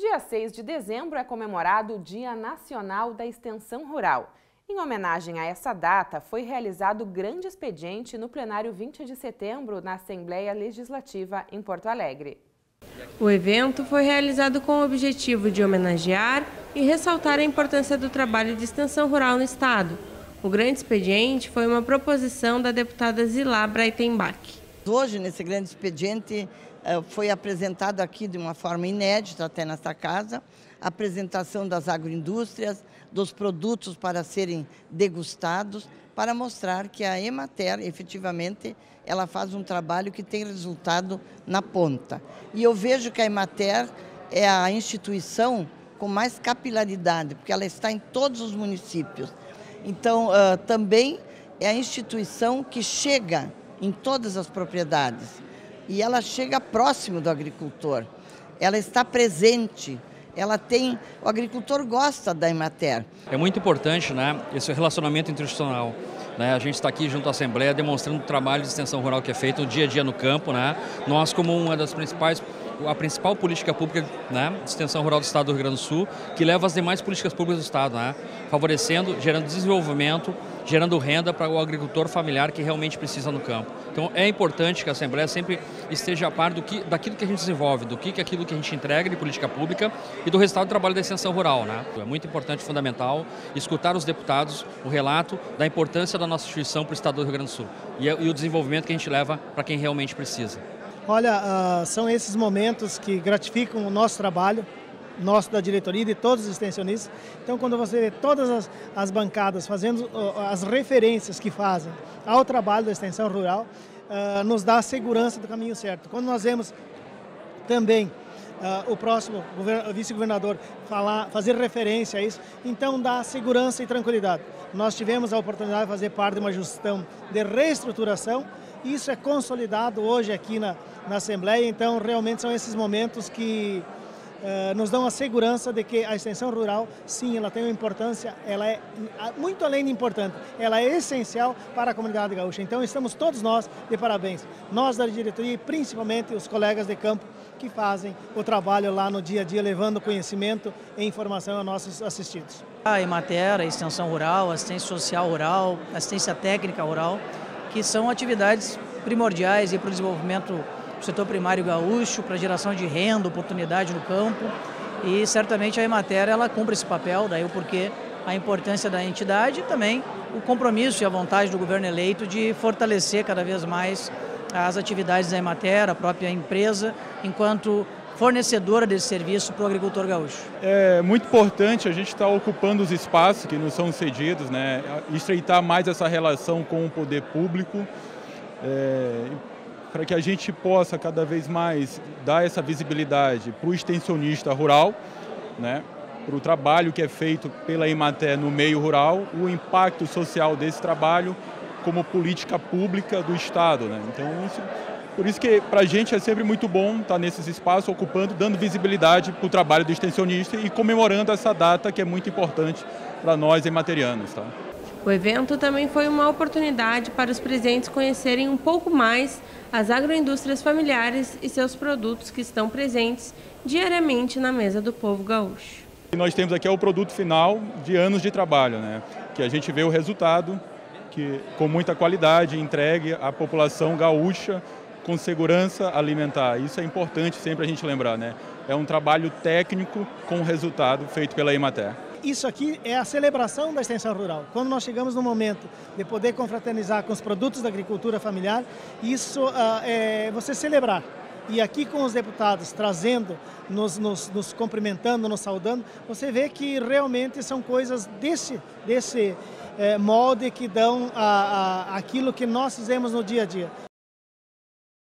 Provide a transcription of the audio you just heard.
Dia 6 de dezembro é comemorado o Dia Nacional da Extensão Rural. Em homenagem a essa data, foi realizado grande expediente no Plenário 20 de Setembro, na Assembleia Legislativa em Porto Alegre. O evento foi realizado com o objetivo de homenagear e ressaltar a importância do trabalho de extensão rural no Estado. O grande expediente foi uma proposição da deputada Zilá Breitenbach. Hoje, nesse grande expediente, foi apresentado aqui de uma forma inédita até nesta casa, a apresentação das agroindústrias, dos produtos para serem degustados, para mostrar que a Emater, efetivamente, ela faz um trabalho que tem resultado na ponta. E eu vejo que a Emater é a instituição com mais capilaridade, porque ela está em todos os municípios. Então, também é a instituição que chega em todas as propriedades e ela chega próximo do agricultor, ela está presente, o agricultor gosta da Emater. É muito importante, né, esse relacionamento institucional. A gente está aqui junto à Assembleia demonstrando o trabalho de extensão rural que é feito no dia a dia no campo, né? Nós, como uma das principais, a principal política pública, né, de extensão rural do Estado do Rio Grande do Sul, que leva as demais políticas públicas do Estado, né? Favorecendo, gerando desenvolvimento, gerando renda para o agricultor familiar que realmente precisa no campo. Então é importante que a Assembleia sempre esteja a par daquilo que a gente desenvolve, daquilo que a gente entrega de política pública e do resultado do trabalho da extensão rural, né? É muito importante, fundamental, escutar os deputados, o relato da importância da nossa instituição para o Estado do Rio Grande do Sul e o desenvolvimento que a gente leva para quem realmente precisa. Olha, são esses momentos que gratificam o nosso trabalho, nosso da diretoria e de todos os extensionistas. Então, quando você vê todas as bancadas fazendo as referências que fazem ao trabalho da extensão rural, nos dá a segurança do caminho certo. Quando nós vemos também o próximo vice-governador fazer referência a isso, então dá segurança e tranquilidade. Nós tivemos a oportunidade de fazer parte de uma gestão de reestruturação. Isso é consolidado hoje aqui na Assembleia, então realmente são esses momentos que nos dão a segurança de que a extensão rural, sim, ela tem uma importância, ela é muito além de importante, ela é essencial para a comunidade gaúcha. Então estamos todos nós de parabéns, nós da diretoria e principalmente os colegas de campo que fazem o trabalho lá no dia a dia, levando conhecimento e informação aos nossos assistidos. A Emater, a extensão rural, assistência social rural, assistência técnica rural, que são atividades primordiais para o desenvolvimento do setor primário gaúcho, para a geração de renda, oportunidade no campo. E certamente a Emater, ela cumpre esse papel, daí o porquê a importância da entidade e também o compromisso e a vontade do governo eleito de fortalecer cada vez mais as atividades da Emater, a própria empresa, enquanto fornecedora desse serviço para o agricultor gaúcho. É muito importante a gente estar ocupando os espaços que nos são cedidos, né? Estreitar mais essa relação com o poder público, para que a gente possa cada vez mais dar essa visibilidade para o extensionista rural, né? Para o trabalho que é feito pela Emater no meio rural, o impacto social desse trabalho como política pública do Estado, né? Então, por isso que para a gente é sempre muito bom estar nesses espaços, ocupando, dando visibilidade para o trabalho do extensionista e comemorando essa data que é muito importante para nós ematerianos. Tá? O evento também foi uma oportunidade para os presentes conhecerem um pouco mais as agroindústrias familiares e seus produtos que estão presentes diariamente na mesa do povo gaúcho. E nós temos aqui o produto final de anos de trabalho, né? Que a gente vê o resultado, que com muita qualidade entregue à população gaúcha, com segurança alimentar. Isso é importante sempre a gente lembrar, né? É um trabalho técnico com resultado feito pela Emater. Isso aqui é a celebração da extensão rural. Quando nós chegamos no momento de poder confraternizar com os produtos da agricultura familiar, isso é você celebrar. E aqui com os deputados trazendo, nos cumprimentando, nos saudando, você vê que realmente são coisas desse molde que dão aquilo que nós fizemos no dia a dia.